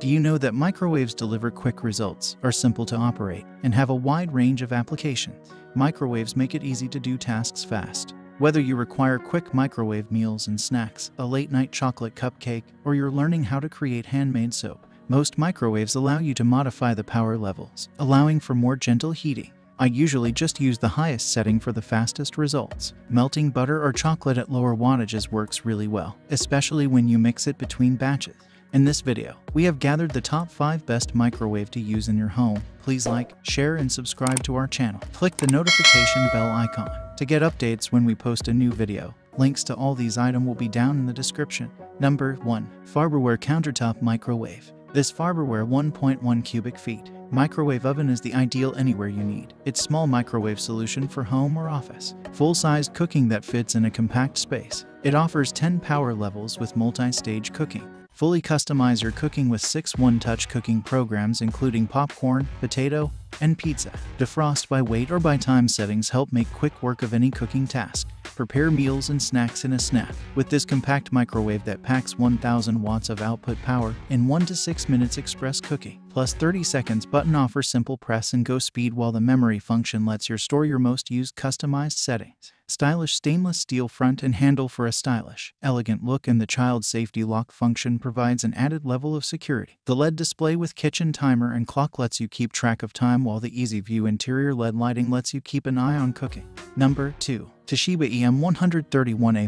Do you know that microwaves deliver quick results, are simple to operate, and have a wide range of applications? Microwaves make it easy to do tasks fast. Whether you require quick microwave meals and snacks, a late-night chocolate cupcake, or you're learning how to create handmade soap, most microwaves allow you to modify the power levels, allowing for more gentle heating. I usually just use the highest setting for the fastest results. Melting butter or chocolate at lower wattages works really well, especially when you mix it between batches. In this video, we have gathered the top 5 best microwave to use in your home. Please like, share, and subscribe to our channel. Click the notification bell icon to get updates when we post a new video. Links to all these items will be down in the description. Number 1. Farberware Countertop Microwave. This Farberware 1.1 cubic feet microwave oven is the ideal anywhere you need. It's small microwave solution for home or office. Full-sized cooking that fits in a compact space. It offers 10 power levels with multi-stage cooking. Fully customize your cooking with 6 one-touch cooking programs including popcorn, potato, and pizza. Defrost by weight or by time settings help make quick work of any cooking task. Prepare meals and snacks in a snap. With this compact microwave that packs 1000 watts of output power in 1 to 6 minutes express cooking, plus 30 seconds button offer simple press and go speed while the memory function lets you store your most used customized settings. Stylish stainless steel front and handle for a stylish, elegant look, and the child safety lock function provides an added level of security. The LED display with kitchen timer and clock lets you keep track of time, while the easy view interior LED lighting lets you keep an eye on cooking. Number 2. Toshiba EM131A5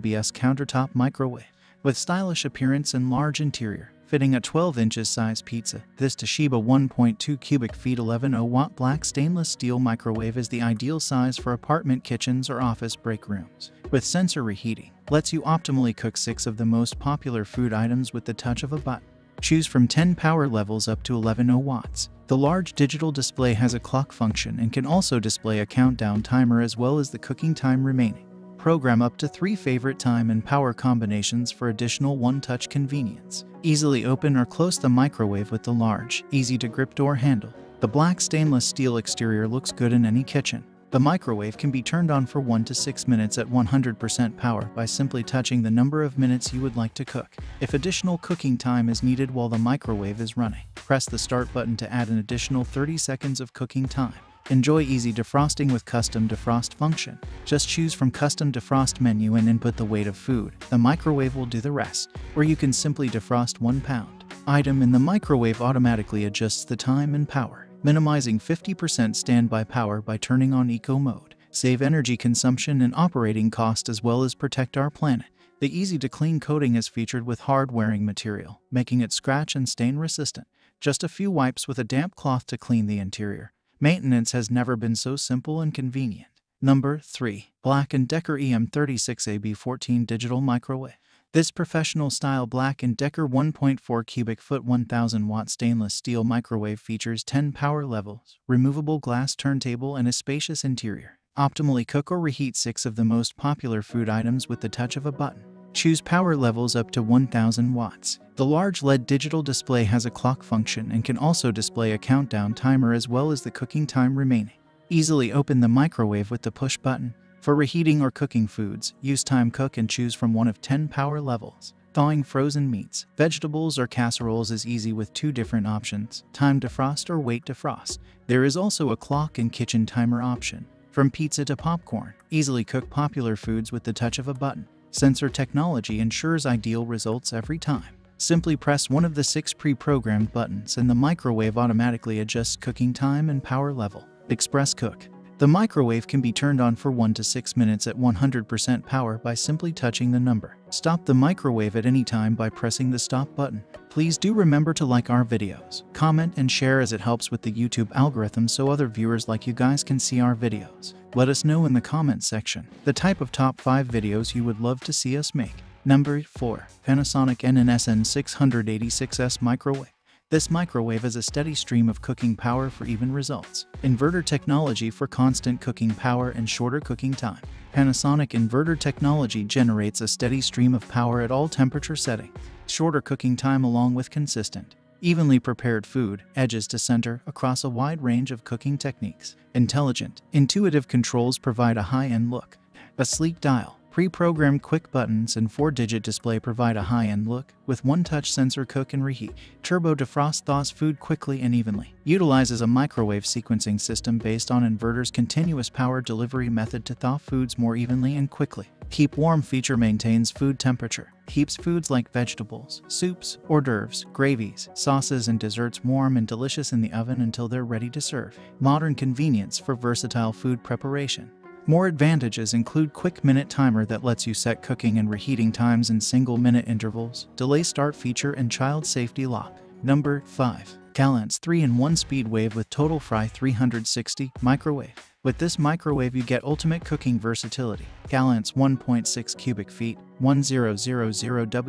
CBS Countertop Microwave. With stylish appearance and large interior, fitting a 12 inches size pizza, this Toshiba 1.2 cubic feet 11.0 watt black stainless steel microwave is the ideal size for apartment kitchens or office break rooms. With sensory heating, lets you optimally cook 6 of the most popular food items with the touch of a button. Choose from 10 power levels up to 11.0 watts. The large digital display has a clock function and can also display a countdown timer as well as the cooking time remaining. Program up to 3 favorite time and power combinations for additional one-touch convenience. Easily open or close the microwave with the large, easy-to-grip door handle. The black stainless steel exterior looks good in any kitchen. The microwave can be turned on for 1 to 6 minutes at 100% power by simply touching the number of minutes you would like to cook. If additional cooking time is needed while the microwave is running, press the start button to add an additional 30 seconds of cooking time. Enjoy easy defrosting with custom defrost function. Just choose from custom defrost menu and input the weight of food. The microwave will do the rest, or you can simply defrost 1 pound. Item in the microwave automatically adjusts the time and power, minimizing 50% standby power by turning on eco mode. Save energy consumption and operating cost as well as protect our planet. The easy-to-clean coating is featured with hard-wearing material, making it scratch and stain resistant. Just a few wipes with a damp cloth to clean the interior. Maintenance has never been so simple and convenient. Number 3. Black & Decker EM36AB14 Digital Microwave. This professional-style Black & Decker 1.4 cubic foot 1000-watt stainless steel microwave features 10 power levels, removable glass turntable, and a spacious interior. Optimally cook or reheat 6 of the most popular food items with the touch of a button. Choose power levels up to 1000 watts. The large LED digital display has a clock function and can also display a countdown timer as well as the cooking time remaining. Easily open the microwave with the push button. For reheating or cooking foods, use time cook and choose from one of 10 power levels. Thawing frozen meats, vegetables, or casseroles is easy with 2 different options, time defrost or wait defrost. There is also a clock and kitchen timer option. From pizza to popcorn, easily cook popular foods with the touch of a button. Sensor technology ensures ideal results every time. Simply press one of the 6 pre-programmed buttons and the microwave automatically adjusts cooking time and power level. Express cook. The microwave can be turned on for 1 to 6 minutes at 100% power by simply touching the number. Stop the microwave at any time by pressing the stop button. Please do remember to like our videos, comment, and share, as it helps with the YouTube algorithm so other viewers like you guys can see our videos. Let us know in the comment section the type of top 5 videos you would love to see us make. Number 4. Panasonic NN-SN686S Microwave. This microwave is a steady stream of cooking power for even results. Inverter technology for constant cooking power and shorter cooking time. Panasonic inverter technology generates a steady stream of power at all temperature settings. Shorter cooking time along with consistent, evenly prepared food, edges to center, across a wide range of cooking techniques. Intelligent, intuitive controls provide a high-end look. A sleek dial, Pre-programmed quick buttons and 4-digit display provide a high-end look, with one-touch sensor cook and reheat. Turbo defrost thaws food quickly and evenly. Utilizes a microwave sequencing system based on inverter's continuous power delivery method to thaw foods more evenly and quickly. Keep warm feature maintains food temperature. Keeps foods like vegetables, soups, hors d'oeuvres, gravies, sauces, and desserts warm and delicious in the oven until they're ready to serve. Modern convenience for versatile food preparation. More advantages include quick minute timer that lets you set cooking and reheating times in single-minute intervals, delay start feature, and child safety lock. Number 5. Galanz 3-in-1 Speedwave with TotalFry 360 Microwave. With this microwave you get ultimate cooking versatility. Galanz 1.6 cubic feet 1000W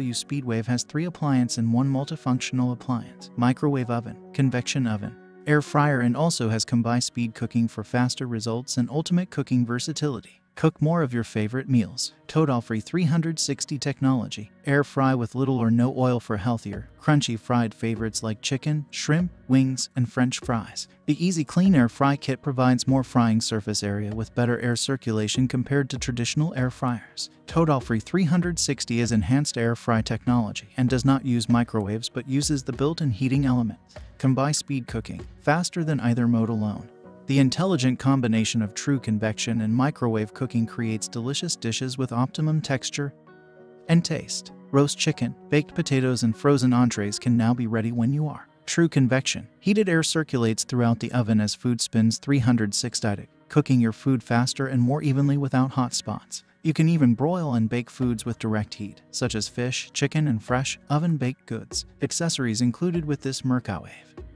Speedwave has 3 appliances in one multifunctional appliance. Microwave oven, convection oven, air fryer, and also has combined speed cooking for faster results and ultimate cooking versatility. Cook more of your favorite meals. TotalFry 360 technology. Air fry with little or no oil for healthier, crunchy fried favorites like chicken, shrimp, wings, and French fries. The Easy Clean Air Fry Kit provides more frying surface area with better air circulation compared to traditional air fryers. TotalFry 360 is enhanced air fry technology and does not use microwaves but uses the built-in heating element. Combine speed cooking, faster than either mode alone. The intelligent combination of true convection and microwave cooking creates delicious dishes with optimum texture and taste. Roast chicken, baked potatoes, and frozen entrees can now be ready when you are. True convection. Heated air circulates throughout the oven as food spins 360°, cooking your food faster and more evenly without hot spots. You can even broil and bake foods with direct heat, such as fish, chicken, and fresh, oven-baked goods. Accessories included with this microwave.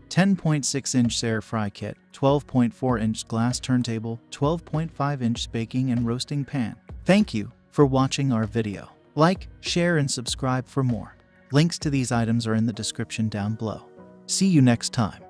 10.6-inch air fry kit, 12.4-inch glass turntable, 12.5-inch baking and roasting pan. Thank you for watching our video. Like, share, and subscribe for more. Links to these items are in the description down below. See you next time.